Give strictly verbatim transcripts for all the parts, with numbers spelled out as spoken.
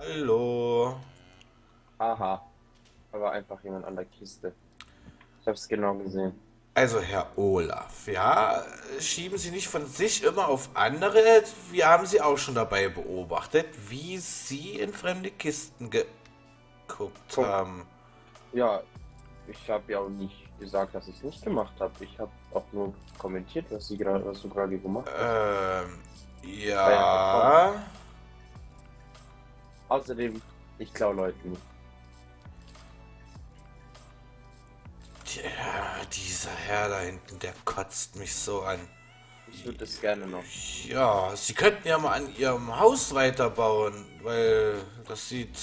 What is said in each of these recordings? Hallo. Aha. Aber einfach jemand an der Kiste. Ich hab's genau gesehen. Also, Herr Olaf, ja, schieben Sie nicht von sich immer auf andere. Wir haben Sie auch schon dabei beobachtet, wie Sie in fremde Kisten geguckt haben. Ja, ich habe ja auch nicht gesagt, dass ich es nicht gemacht habe. Ich habe auch nur kommentiert, was, Sie grad, was du gerade gemacht hast. Ähm, ja. ja Außerdem, ich klaue Leuten nicht. Ja, dieser Herr da hinten, der kotzt mich so an. Ich würde das gerne noch. Ja, Sie könnten ja mal an Ihrem Haus weiterbauen, weil das sieht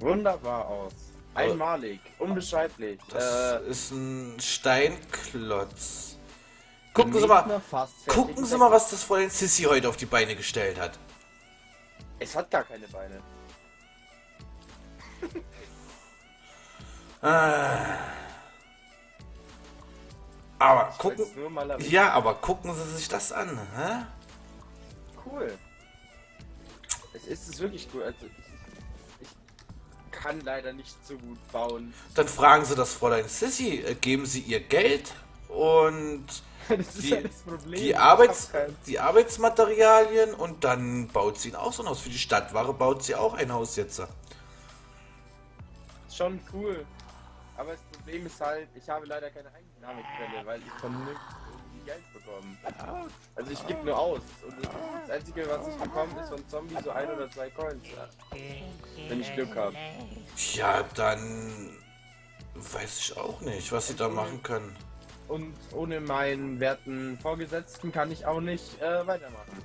wunderbar aus. Einmalig, unbeschreiblich. Das äh, ist ein Steinklotz. Gucken Sie mal, gucken Sie mal, was das Fräulein Sissy heute auf die Beine gestellt hat. Es hat gar keine Beine. Ah. Aber ich gucken, nur mal ja, aber gucken Sie sich das an, hä? Cool. Es ist es wirklich cool. Also ich, ich kann leider nicht so gut bauen. Dann fragen Sie das Fräulein Sissy, geben Sie ihr Geld und das ist die, ja das Problem. Die, Arbeits, die Arbeitsmaterialien und dann baut sie auch so ein Haus. Für die Stadtware baut sie auch ein Haus jetzt. Schon cool. Aber das Problem ist halt, ich habe leider keine Einnahmequelle, weil ich von nirgends irgendwie Geld bekomme. Also ich gebe nur aus. Und das Einzige, was ich bekomme, ist von Zombie so ein oder zwei Coins. Wenn ich Glück habe. Ja, dann weiß ich auch nicht, was sie da machen können. Und ohne meinen werten Vorgesetzten kann ich auch nicht äh, weitermachen.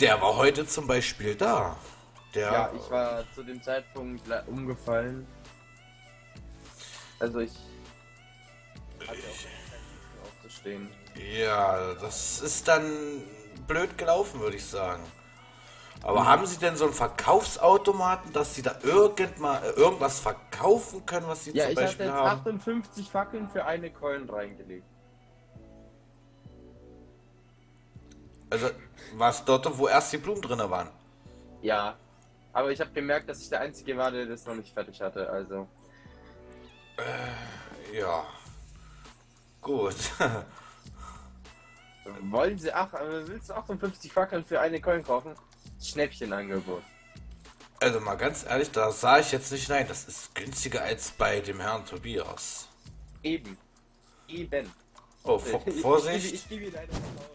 Der war heute zum Beispiel da. Der ja, ich war zu dem Zeitpunkt umgefallen. Also ich hatte auch nicht aufzustehen. Ja, das ist dann blöd gelaufen, würde ich sagen. Aber mhm. haben Sie denn so einen Verkaufsautomaten, dass Sie da irgendwann irgendwas verkaufen können, was Sie ja, zum Beispiel haben? Ja, ich habe jetzt achtundfünfzig Fackeln für eine Coin reingelegt. Also was dort, wo erst die Blumen drin waren? Ja, aber ich habe gemerkt, dass ich der Einzige war, der das noch nicht fertig hatte, also... Äh, ja. Gut. Wollen Sie ach, willst du achtundfünfzig Fackeln für eine Coin kaufen? Schnäppchenangebot. Also mal ganz ehrlich, da sah ich jetzt nicht nein. Das ist günstiger als bei dem Herrn Tobias. Eben. Eben. Oh, vor Vorsicht. Ich, ich, ich gebe Ihnen eine Pause.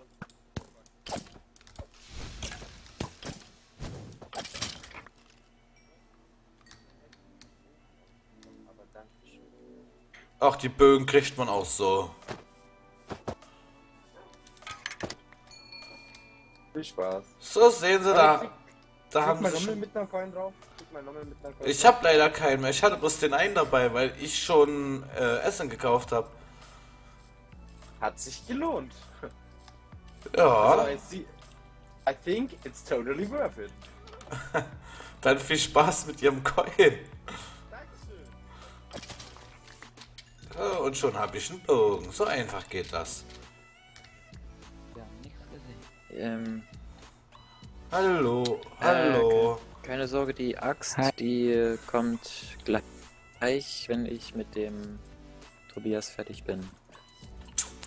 Ach, die Bögen kriegt man auch so. Viel Spaß. So, sehen Sie da. Krieg, da krieg haben Sie schon... mit einer Coin drauf. Mal mit einer Coin ich habe leider keinen mehr. Ich hatte bloß den einen dabei, weil ich schon äh, Essen gekauft habe. Hat sich gelohnt. Ja. Also, I, see. I think it's totally worth it. Dann viel Spaß mit Ihrem Coin. Und schon habe ich einen Bogen. So einfach geht das. Ja, nichts gesehen. Ähm. Hallo, hallo. Äh, keine Sorge, die Axt, Hi. die äh, kommt gleich, wenn ich mit dem Tobias fertig bin.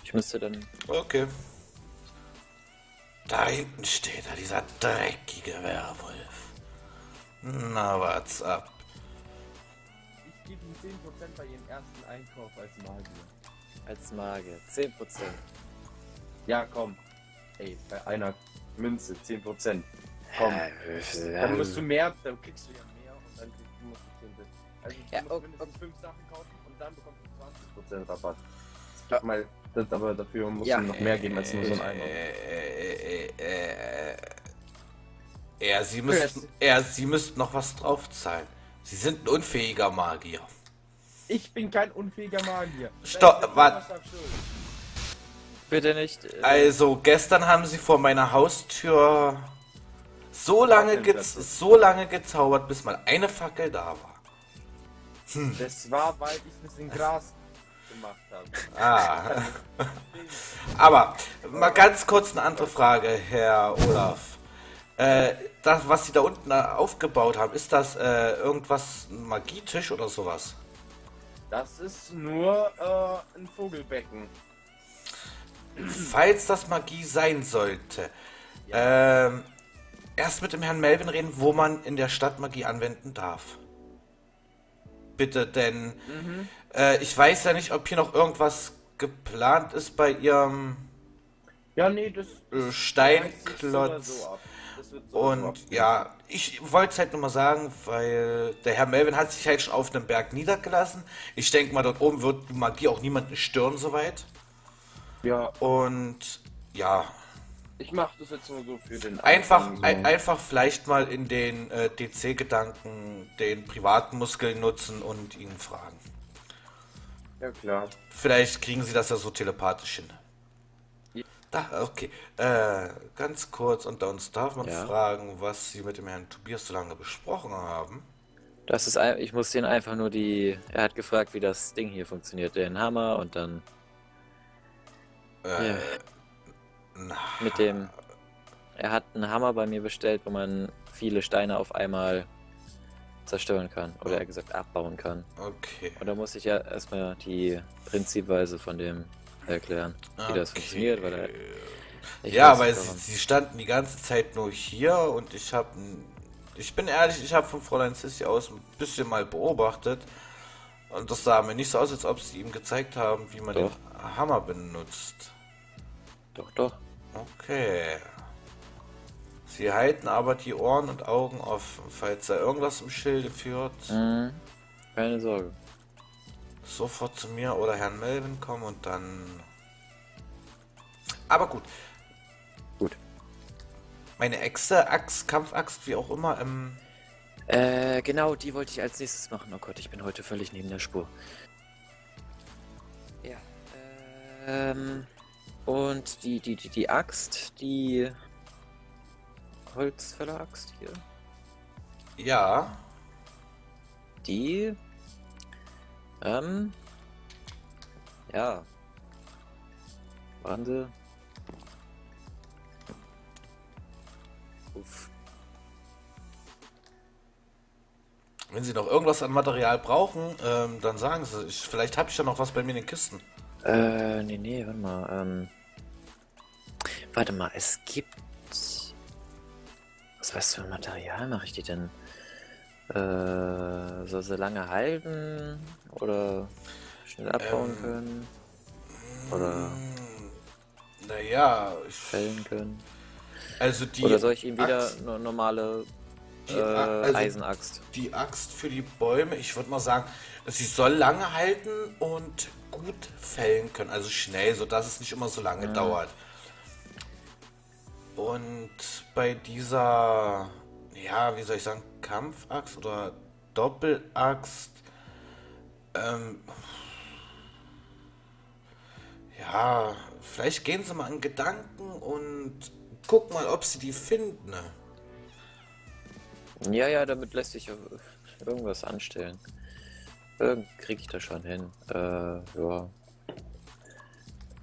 Ich müsste dann... Okay. Da hinten steht er, dieser dreckige Werwolf. Na, what's up? Ich gebe ihm zehn Prozent bei Ihrem ersten Einkauf als Magier. Als Magier, zehn Prozent. Ja, komm. Ey, bei einer Münze, zehn Prozent. Komm. Ja, dann musst du mehr, dann kriegst du ja mehr und dann kriegst du zehn Prozent. Also du ja, musst okay. mindestens fünf Sachen kaufen und dann bekommst du zwanzig Prozent Rabatt. Ich glaub mal, das aber dafür musst ja. du noch mehr geben als nur so ein Einkauf. Äh, äh, äh, äh. Ja, Sie müssten, ja, Sie müssten noch was draufzahlen. Sie sind ein unfähiger Magier. Ich bin kein unfähiger Magier. Stopp, warte. Bitte nicht. Äh also, gestern haben Sie vor meiner Haustür so lange, ge so lange gezaubert, bis mal eine Fackel da war. Hm. Das war, weil ich ein bisschen Gras gemacht habe. Ah. Aber mal ganz kurz eine andere Frage, Herr Olaf. Äh, das, was Sie da unten aufgebaut haben, ist das äh, irgendwas, ein Magietisch oder sowas? Das ist nur äh, ein Vogelbecken. Falls das Magie sein sollte, ja. ähm, erst mit dem Herrn Melvin reden, wo man in der Stadt Magie anwenden darf. Bitte, denn mhm. äh, ich weiß ja nicht, ob hier noch irgendwas geplant ist bei Ihrem ja, nee, das, das Steinklotz. So ab. Das wird so und ab. Ja, ich wollte es halt nur mal sagen, weil der Herr Melvin hat sich halt schon auf dem Berg niedergelassen. Ich denke mal, dort oben wird Magie auch niemanden stören soweit. Ja. Und ja. Ich mache das jetzt nur so für den einfach Anfang, so. ein, einfach vielleicht mal in den äh, D C-Gedanken den privaten Muskeln nutzen und ihn fragen. Ja klar. Vielleicht kriegen Sie das ja so telepathisch hin. Ja. Da, okay. Äh, ganz kurz unter uns darf man ja. fragen, was Sie mit dem Herrn Tobias so lange besprochen haben. Das ist ein, ich muss den einfach nur die. Er hat gefragt, wie das Ding hier funktioniert, den Hammer und dann. Äh, ja. na. Mit dem. Er hat einen Hammer bei mir bestellt, wo man viele Steine auf einmal zerstören kann. Oder eher gesagt abbauen kann. Okay. Und da muss ich ja erstmal die Prinzipweise von dem erklären, wie okay. das funktioniert. Weil da, ja, weil sie, sie standen die ganze Zeit nur hier und ich habe. Ich bin ehrlich, ich habe von Fräulein Sissi aus ein bisschen mal beobachtet. Und das sah mir nicht so aus, als ob sie ihm gezeigt haben, wie man doch. den Hammer benutzt. Doch, doch. Okay. Sie halten aber die Ohren und Augen offen, falls er irgendwas im Schilde führt. Mhm. Keine Sorge. Sofort zu mir oder Herrn Melvin kommen und dann... Aber gut. Gut. Meine Echse, Axt, Kampfaxt, wie auch immer, ähm... Äh, genau, die wollte ich als nächstes machen. Oh Gott, ich bin heute völlig neben der Spur. Ja, ähm... Und die, die, die, die Axt, die Holzfäller-Axt hier. Ja. Die, ähm, ja. Warte. Uff. Wenn Sie noch irgendwas an Material brauchen, ähm, dann sagen Sie, ich, vielleicht habe ich ja noch was bei mir in den Kisten. Äh, nee, nee, warte mal, ähm... Warte mal, es gibt... Was weißt du für Material mache ich die denn? Äh, soll sie lange halten? Oder schnell abbauen ähm, können? Oder... Naja, ich... Fällen können? Also die... Oder soll ich ihm wieder eine normale die, äh, also Eisenaxt? Die Axt für die Bäume, ich würde mal sagen, sie soll lange halten und... gut fällen können, also schnell, so dass es nicht immer so lange ja. dauert. Und bei dieser, ja, wie soll ich sagen, Kampfaxt oder Doppelaxt, ähm, ja, vielleicht gehen Sie mal an Gedanken und gucken mal, ob Sie die finden. Ja, ja, damit lässt sich irgendwas anstellen. Kriege ich das schon hin. Äh, ja.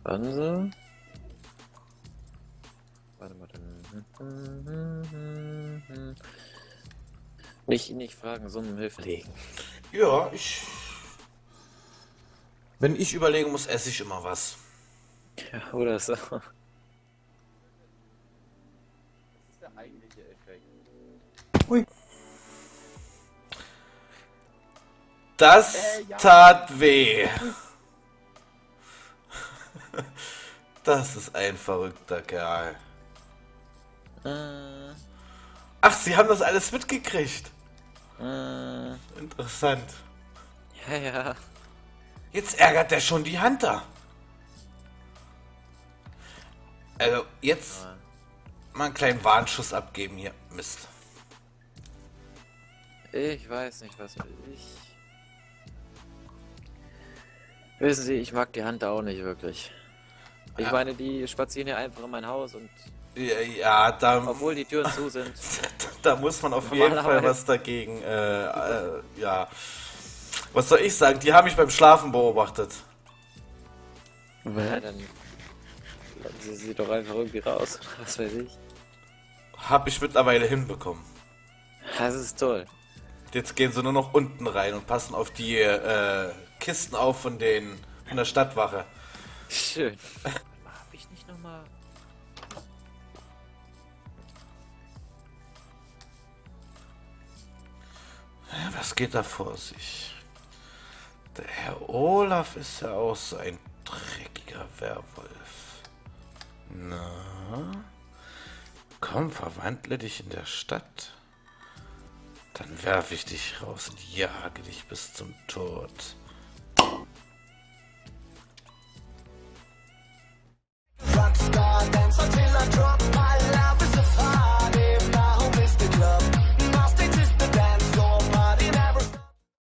Wahnsinn. Warte mal dann. Nicht, nicht fragen, sondern Hilfe legen. Ja, ich... Wenn ich überlegen muss, esse ich immer was. Ja, oder so. Das ist der eigentliche Effekt. Ui. Das äh, ja. tat weh. Das ist ein verrückter Kerl. Äh. Ach, Sie haben das alles mitgekriegt. Äh. Interessant. Ja, ja. Jetzt ärgert er schon die Hunter. Also, jetzt ja. mal einen kleinen Warnschuss abgeben hier. Mist. Ich weiß nicht, was ich... Wissen Sie, ich mag die Hunter auch nicht wirklich. Ich ja. meine, die spazieren hier einfach in mein Haus und... Ja, ja da... Obwohl die Türen zu sind. Da muss man auf jeden Fall was dagegen, äh, äh, ja... Was soll ich sagen? Die haben mich beim Schlafen beobachtet. Was? Ja, dann lassen sie sie doch einfach irgendwie raus, oder was weiß ich. Hab ich mittlerweile hinbekommen. Das ist toll. Jetzt gehen sie nur noch unten rein und passen auf die äh, Kisten auf von, den, von der Stadtwache. Schön. Hab ich nicht nochmal... Was geht da vor sich? Der Herr Olaf ist ja auch so ein dreckiger Werwolf. Na? Komm, verwandle dich in der Stadt. Dann werfe ich dich raus und jage dich bis zum Tod. Rockstar, Dancer, Killer, Drop, I love is a fire.